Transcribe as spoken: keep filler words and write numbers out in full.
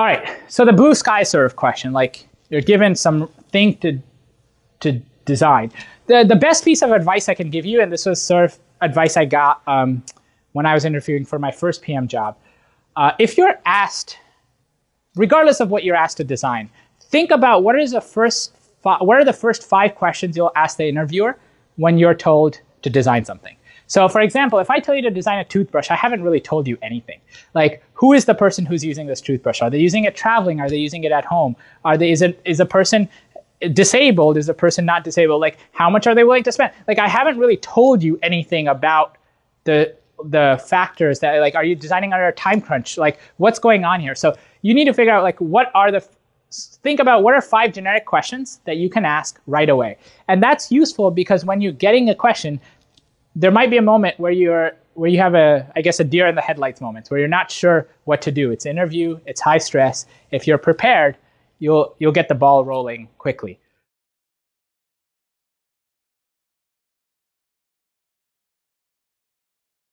All right, so the blue sky sort of question, like you're given some thing to to design. The, the best piece of advice I can give you, and this was sort of advice I got um, when I was interviewing for my first P M job, uh, if you're asked, regardless of what you're asked to design, think about what is the first what are the first five questions you'll ask the interviewer when you're told to design something. So for example, if I tell you to design a toothbrush, I haven't really told you anything. Like, who is the person who's using this toothbrush? Are they using it traveling? Are they using it at home? Are they, is it, is a person disabled? Is the person not disabled? Like, how much are they willing to spend? Like, I haven't really told you anything about the, the factors that, like, are you designing under a time crunch? Like, what's going on here? So you need to figure out, like, what are the, think about what are five generic questions that you can ask right away. And that's useful because when you're getting a question, there might be a moment where you're where you have a I guess a deer in the headlights moment where you're not sure what to do. It's interview, it's high stress. If you're prepared, you'll you'll get the ball rolling quickly.